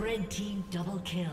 Red team double kill.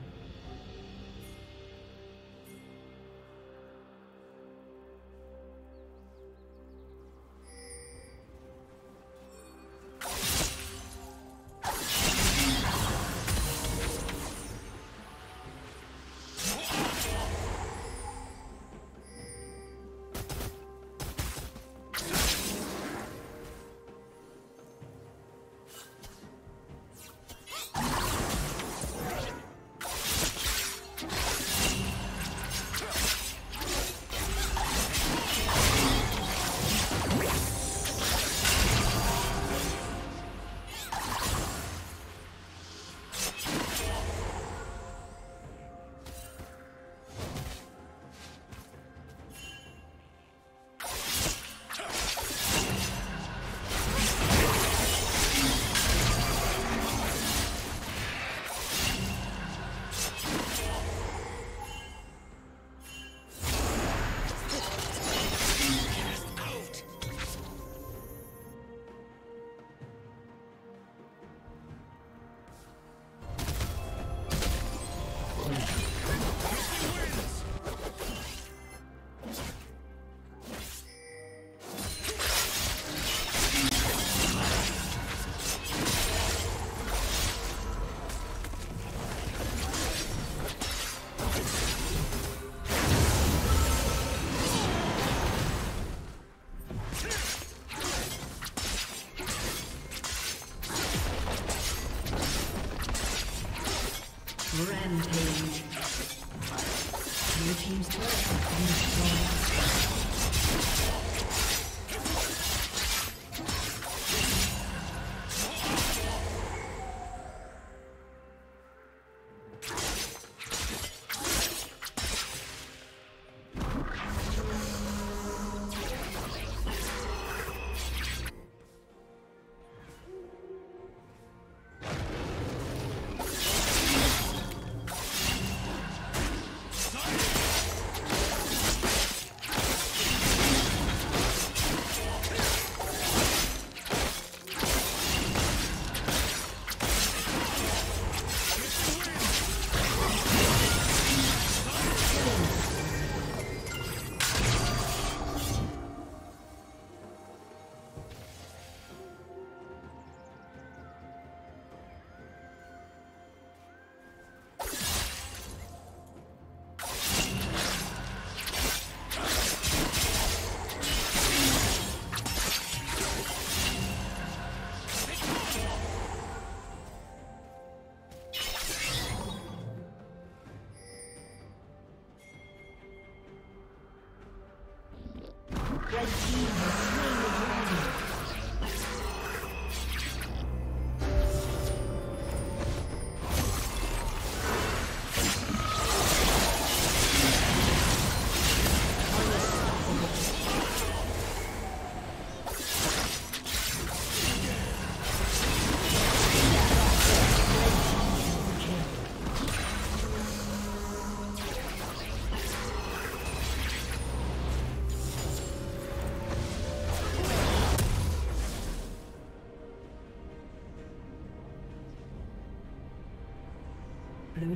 Rampage. Your team's turret has been destroyed. Blue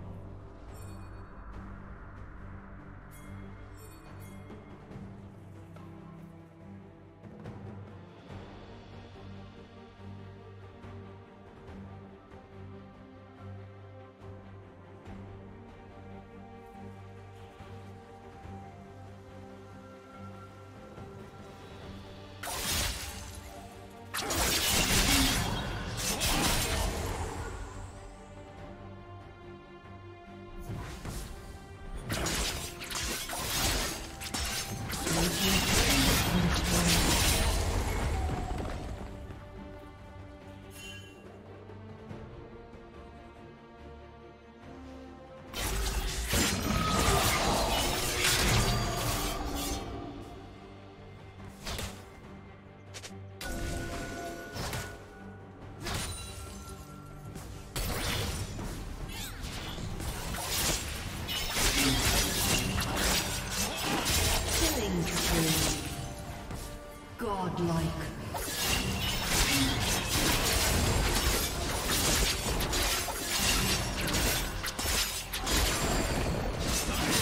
Blue team's turret has been destroyed.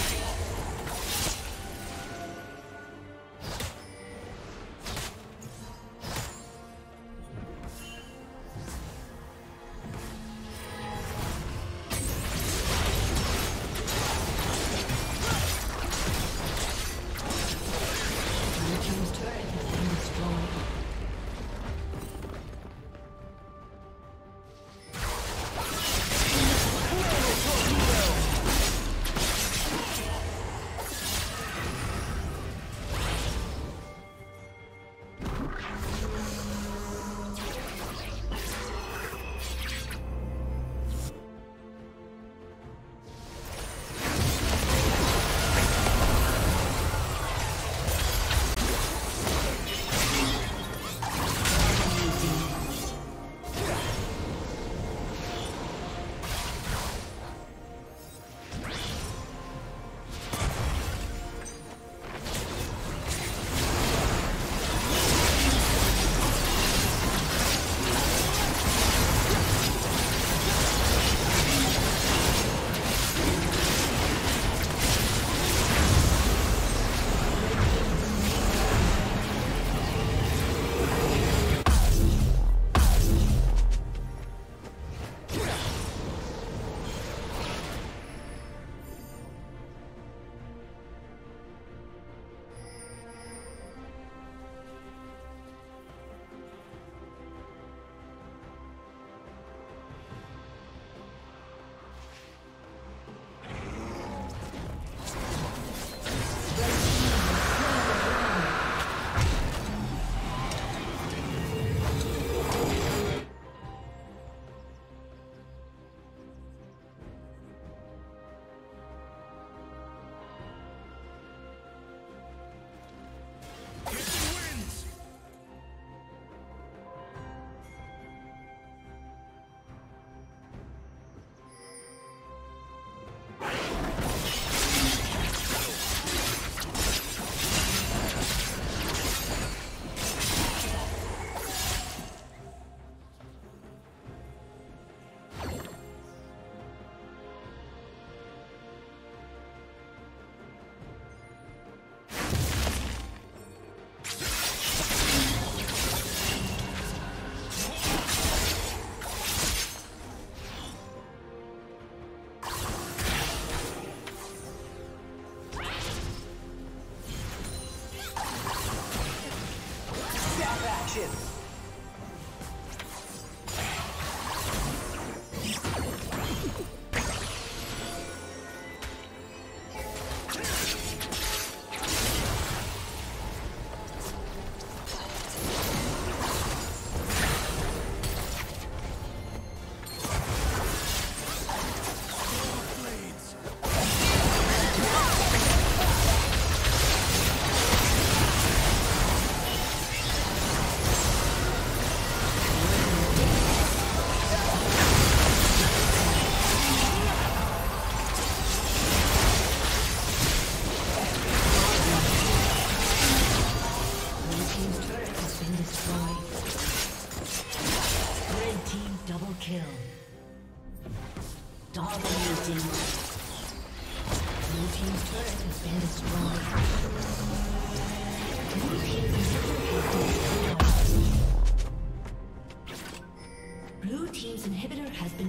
Blue team's inhibitor has been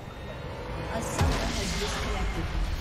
disconnected.